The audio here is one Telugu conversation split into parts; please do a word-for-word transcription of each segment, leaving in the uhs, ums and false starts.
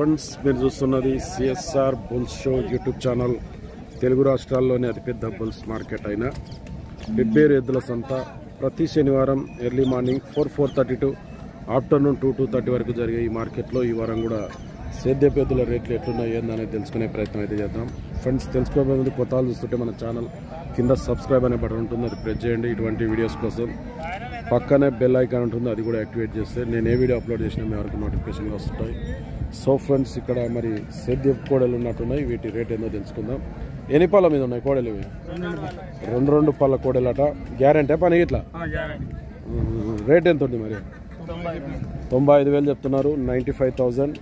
ఫ్రెండ్స్, మీరు చూస్తున్నది CSR bull show YouTube channel. Telugu రాష్ట్రాల్లోని అతిపెద్ద బుల్స్ మార్కెట్ అయిన వెబ్బేరు ఎద్దుల సంత ప్రతి శనివారం early morning four four thirty to afternoon two two thirty వరకు జరిగే ఈ మార్కెట్లో ఈ వారం కూడా సేద్యపు ఎద్దుల రేట్లు ఎట్లున్నాయి ఏందనేది తెలుసుకునే ప్రయత్నం అయితే చేద్దాం. ఫ్రెండ్స్, తెలుసుకోబోయే ముందు కొత్తలు చూస్తుంటే మన ఛానల్ కింద సబ్స్క్రైబ్ అనే బటన్ ఉంటుంది, అది ప్రెస్ చేయండి. ఇటువంటి వీడియోస్ కోసం పక్కనే బెల్ ఐకాన్ ఉంటుంది, అది కూడా యాక్టివేట్ చేస్తే నేను ఏ వీడియో అప్లోడ్ చేసినా మీ వరకు నోటిఫికేషన్గా వస్తుంటాయి. సో ఫ్రెండ్స్, ఇక్కడ మరి సేద్యపు కోడలు ఉన్నట్టున్నాయి, వీటి రేట్ ఏందో తెలుసుకుందాం. ఎన్ని పళ్ళ మీద ఉన్నాయి కోడలు? ఇవి రెండు రెండు పళ్ళ కోడలట. గ్యారెంటీ పని ఇట్లా? రేట్ ఎంత ఉంది మరి? తొంభై ఐదు వేలు చెప్తున్నారు. నైంటీ ఫైవ్ థౌజండ్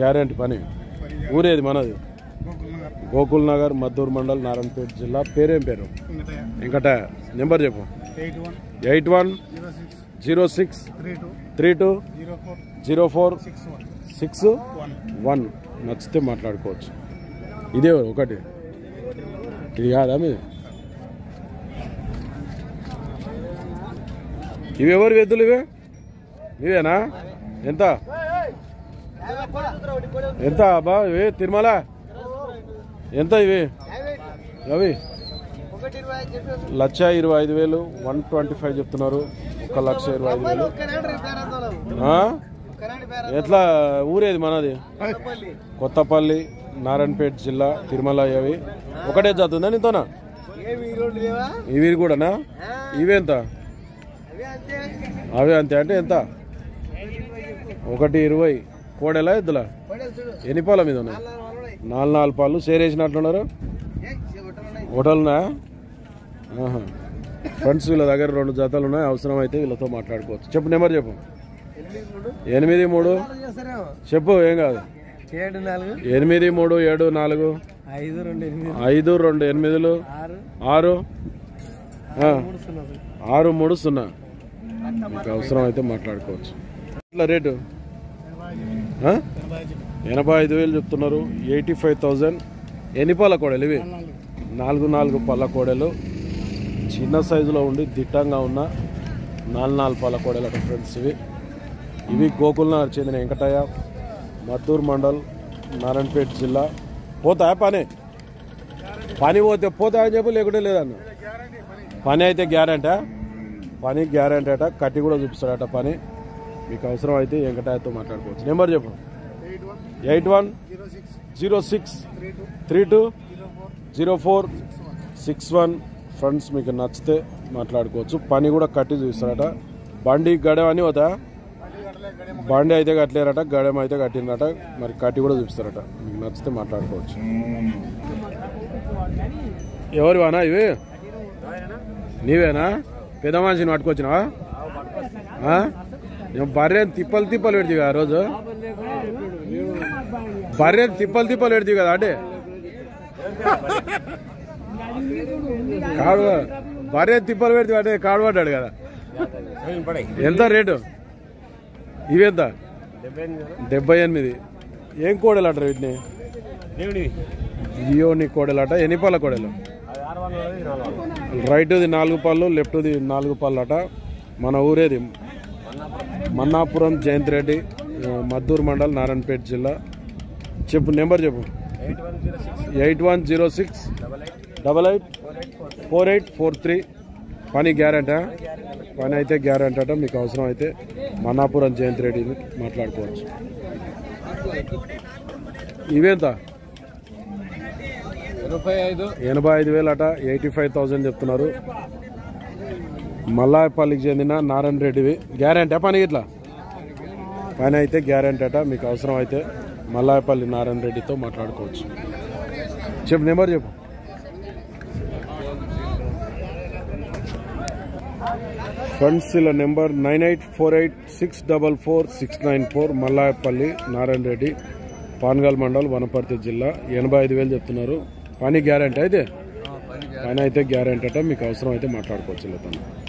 గ్యారెంటీ పని. ఊరేది మనది? గోకుల్నగర్, మద్దూర్ మండల్, నారాయణపూర్ జిల్లా. పేరేం పేరు? ఇంకటా. నెంబర్ చెప్పు. Eight one zero six three two zero four six one. నచ్చితే మాట్లాడుకోవచ్చు. ఇదే ఒకటి, ఇది కాదా మీది? ఇవి ఎవరు ఎద్దులు? ఇవి ఇవేనా? ఎంత ఎంత అబ్బా ఇవి? తిరుమల ఎంత ఇవి? అవి లక్ష ఇరవై ఐదు వేలు. వన్ ట్వంటీ ఫైవ్ చెప్తున్నారు. ఒక లక్ష ఇరవై ఐదు వేలు. ఎట్లా ఊరేది మనది? కొత్తపల్లి, నారాయణపేట జిల్లా, తిరుమల. అవి ఒకటే జాతుందా నీతోనా? ఇవి కూడానా? ఇవెంత? అవి అంతే. అంటే ఎంత? ఒకటి ఇరవై. కోడెలా ఎద్దులా? ఎన్ని పాల మీద ఉన్నాయి? నాలుగు నాలుగు పాలు. సేరేసినట్లున్నారు హోటల్నా? ఫ్రెండ్స్, వీళ్ళ దగ్గర రెండు జాతాలు ఉన్నాయి, అవసరం అయితే వీళ్ళతో మాట్లాడుకోవచ్చు. చెప్పు నెంబర్ చెప్పు. ఎనిమిది మూడు చెప్పు, ఏం కాదు. ఎనిమిది మూడు ఏడు నాలుగు ఐదు రెండు ఎనిమిదిలు ఆరు ఆరు మూడు సున్నా. మీకు అవసరం అయితే మాట్లాడుకోవచ్చు. ఇట్లా రేటు ఎనభై ఐదు వేలు చెప్తున్నారు. Eighty five thousand. ఎన్ని పళ్ళ కోడలు? ఇవి నాలుగు నాలుగు పళ్ళ కోడలు. చిన్న సైజులో ఉండి దిట్టంగా ఉన్న నాలుగు నాలుగు పళ్ళ కోడలు అక్కడ ఫ్రెండ్స్ ఇవి. ఇవి గోకుల్నగర్ చెందిన వెంకటయ్య, మద్దూర్ మండల్, నారాయణపేట జిల్లా. పోతా పని? పని పోతే పోతా అని చెప్పి, లేకుంటే లేదన్న. పని అయితే గ్యారెంటీ. పని గ్యారెంటీ అట. కట్టి కూడా చూపిస్తాడట పని. మీకు అవసరం అయితే వెంకటయ్యతో మాట్లాడుకోవచ్చు. నెంబర్ చెప్పు. Eight one zero six three two zero four six one. Friends, మీకు నచ్చితే మాట్లాడుకోవచ్చు. పని కూడా కట్టి చూపిస్తారట. బండి గడెం అని పోతా? బండి అయితే కట్టలేరట, గడెం అయితే కట్టినరట. మరి కట్టి కూడా చూపిస్తారట. మీకు నచ్చితే మాట్లాడుకోవచ్చు. ఎవరివానా ఇవి? నీవేనా? పెద్ద మనిషిని పట్టుకొచ్చినావా? బర్రెని తిప్పలు తిప్పలు పెడతావు ఆ రోజు. బర్రెని తిప్పలు తిప్పలు పెడతావు కదా అంటే కాడు. బర్రె తిప్పలు పెడతావు అంటే కాడు పడ్డాడు కదా. ఎంత రేటు? ఇవెంత? డెబ్బై ఎనిమిది. ఏం కోడలట వీటిని? జియోని కోడలట. ఎన్ని పళ్ళ కోడలు? రైట్ది నాలుగు పళ్ళు, లెఫ్ట్ది నాలుగు పళ్ళు అట. మన ఊరేది మన్నాపురం, జయంత్ రెడ్డి, మద్దూర్ మండల్, నారాయణపేట జిల్లా. చెప్పు నెంబర్ చెప్పు. Eight one zero six double eight four eight four three. పని గ్యారెంటీ? పని అయితే గ్యారెంటీ అట. మీకు అవసరం అయితే మన్నాపురం జయంత్ రెడ్డిని మాట్లాడుకోవచ్చు. ఇవేంత? ఎనభై ఐదు వేలు అట. ఎయిటీ ఫైవ్ థౌజండ్ చెప్తున్నారు. మలాయపల్లికి చెందిన నారాయణ రెడ్డివి. గ్యారెంటీ పని? ఇట్లా పని అయితే గ్యారెంటీ అట. మీకు అవసరం అయితే మలాయపల్లి నారాయణ రెడ్డితో మాట్లాడుకోవచ్చు. చెప్పు నెంబర్ చెప్పు. ఫ్రెండ్స్, ఇలా number nine eight four eight six double four six nine four. Malayapalli Narayana Reddy, Panagal mandal, Wanaparthy జిల్లా. ఎనభై ఐదు వేలు చెప్తున్నారు. పని గ్యారెంటీ అయితే? పని అయితే గ్యారెంటీ అట. మీకు అవసరం అయితే మాట్లాడుకోవచ్చు. ఇలా